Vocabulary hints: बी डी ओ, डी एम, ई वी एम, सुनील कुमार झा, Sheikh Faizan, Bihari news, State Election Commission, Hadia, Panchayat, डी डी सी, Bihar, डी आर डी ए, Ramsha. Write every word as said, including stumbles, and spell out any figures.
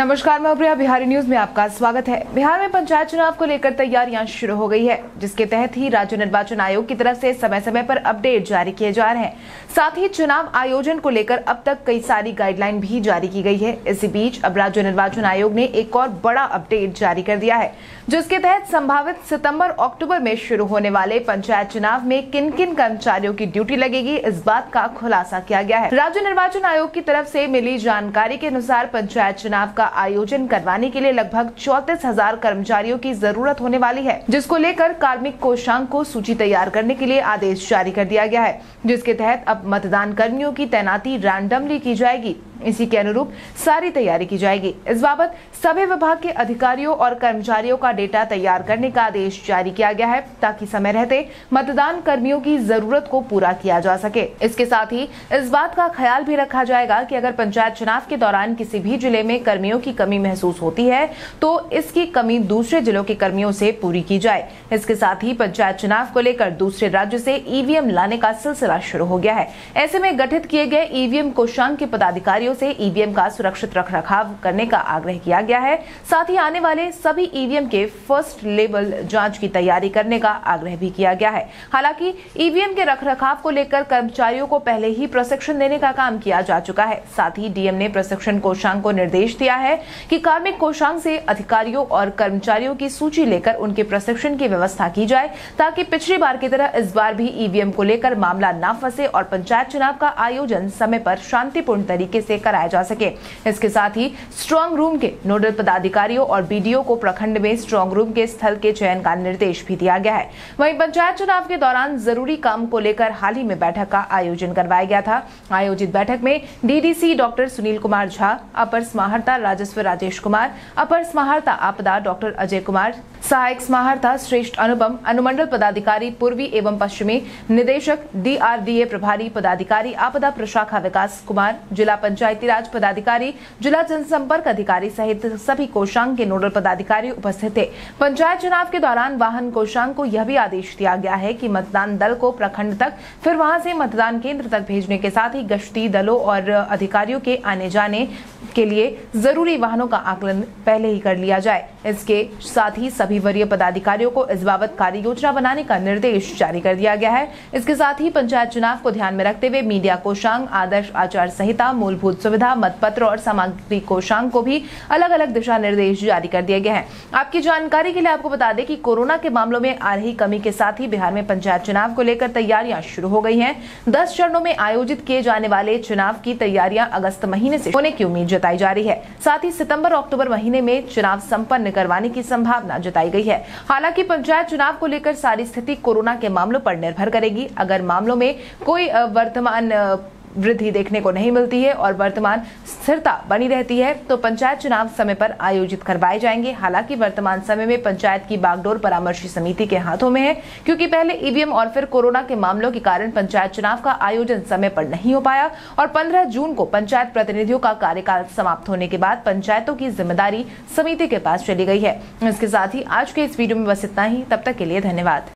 नमस्कार, मैं प्रिया, बिहारी न्यूज में आपका स्वागत है। बिहार में पंचायत चुनाव को लेकर तैयारियां शुरू हो गई है, जिसके तहत ही राज्य निर्वाचन आयोग की तरफ से समय समय पर अपडेट जारी किए जा रहे हैं। साथ ही चुनाव आयोजन को लेकर अब तक कई सारी गाइडलाइन भी जारी की गई है। इसी बीच अब राज्य निर्वाचन आयोग ने एक और बड़ा अपडेट जारी कर दिया है, जिसके तहत संभावित सितम्बर अक्टूबर में शुरू होने वाले पंचायत चुनाव में किन किन कर्मचारियों की ड्यूटी लगेगी, इस बात का खुलासा किया गया है। राज्य निर्वाचन आयोग की तरफ से मिली जानकारी के अनुसार पंचायत चुनाव का आयोजन करवाने के लिए लगभग चौंतीस हजार कर्मचारियों की जरूरत होने वाली है, जिसको लेकर कार्मिक कोषांग को सूची तैयार करने के लिए आदेश जारी कर दिया गया है, जिसके तहत अब मतदान कर्मियों की तैनाती रैंडमली की जाएगी। इसी के अनुरूप सारी तैयारी की जाएगी। इस बाबत सभी विभाग के अधिकारियों और कर्मचारियों का डेटा तैयार करने का आदेश जारी किया गया है, ताकि समय रहते मतदान कर्मियों की जरूरत को पूरा किया जा सके। इसके साथ ही इस बात का ख्याल भी रखा जाएगा कि अगर पंचायत चुनाव के दौरान किसी भी जिले में कर्मियों की कमी महसूस होती है तो इसकी कमी दूसरे जिलों के कर्मियों से पूरी की जाए। इसके साथ ही पंचायत चुनाव को लेकर दूसरे राज्य से ई वी एम लाने का सिलसिला शुरू हो गया है। ऐसे में गठित किए गए ई वी एम कोषांग के पदाधिकारी से ई वी एम का सुरक्षित रखरखाव करने का आग्रह किया गया है। साथ ही आने वाले सभी ई वी एम के फर्स्ट लेवल जांच की तैयारी करने का आग्रह भी किया गया है। हालांकि ई वी एम के रखरखाव को लेकर कर्मचारियों को पहले ही प्रशिक्षण देने का काम किया जा चुका है। साथ ही डी एम ने प्रशिक्षण कोषांग को निर्देश दिया है कि कार्मिक कोषांग से अधिकारियों और कर्मचारियों की सूची लेकर उनके प्रशिक्षण की व्यवस्था की जाए, ताकि पिछली बार की तरह इस बार भी ई वी एम को लेकर मामला न फंसे और पंचायत चुनाव का आयोजन समय पर शांतिपूर्ण तरीके से कराया जा सके। इसके साथ ही स्ट्रांग रूम के नोडल पदाधिकारियों और बी डी ओ को प्रखंड में स्ट्रांग रूम के स्थल के चयन का निर्देश भी दिया गया है। वहीं पंचायत चुनाव के दौरान जरूरी काम को लेकर हाल ही में बैठक का आयोजन करवाया गया था। आयोजित बैठक में डी डी सी doctor सुनील कुमार झा, अपर समाहर्ता राजस्व राजेश कुमार, अपर समाहर्ता आपदा डॉक्टर अजय कुमार, सहायक समाहर्ता श्रेष्ठ अनुपम, अनुमंडल पदाधिकारी पूर्वी एवं पश्चिमी, निदेशक डी आर डी ए प्रभारी पदाधिकारी आपदा प्रशाखा विकास कुमार, जिला पंचायती राज पदाधिकारी, जिला जनसंपर्क अधिकारी सहित सभी कोषांग के नोडल पदाधिकारी उपस्थित थे। पंचायत चुनाव के दौरान वाहन कोषांग को यह भी आदेश दिया गया है कि मतदान दल को प्रखंड तक, फिर वहां से मतदान केंद्र तक भेजने के साथ ही गश्ती दलों और अधिकारियों के आने जाने के लिए जरूरी वाहनों का आकलन पहले ही कर लिया जाए। इसके साथ ही सभी वरीय पदाधिकारियों को इस बाबत कार्य योजना बनाने का निर्देश जारी कर दिया गया है। इसके साथ ही पंचायत चुनाव को ध्यान में रखते हुए मीडिया कोषांग, आदर्श आचार संहिता, मूलभूत सुविधा, मतपत्र और सामग्री कोषांग को भी अलग अलग दिशा निर्देश जारी कर दिए गए हैं। आपकी जानकारी के लिए आपको बता दें कि कोरोना के मामलों में आ रही कमी के साथ ही बिहार में पंचायत चुनाव को लेकर तैयारियां शुरू हो गई है। दस चरणों में आयोजित किए जाने वाले चुनाव की तैयारियां अगस्त महीने से होने की उम्मीद जताई जा रही है। साथ ही सितंबर अक्टूबर महीने में चुनाव संपन्न करवाने की संभावना जताई गई है। हालांकि पंचायत चुनाव को लेकर सारी स्थिति कोरोना के मामलों पर निर्भर करेगी। अगर मामलों में कोई वर्तमान वृद्धि देखने को नहीं मिलती है और वर्तमान स्थिरता बनी रहती है तो पंचायत चुनाव समय पर आयोजित करवाए जाएंगे। हालांकि वर्तमान समय में पंचायत की बागडोर परामर्शी समिति के हाथों में है, क्योंकि पहले ई वी एम और फिर कोरोना के मामलों के कारण पंचायत चुनाव का आयोजन समय पर नहीं हो पाया और पंद्रह जून को पंचायत प्रतिनिधियों का कार्यकाल समाप्त होने के बाद पंचायतों की जिम्मेदारी समिति के पास चली गई है। इसके साथ ही आज के इस वीडियो में बस इतना ही। तब तक के लिए धन्यवाद।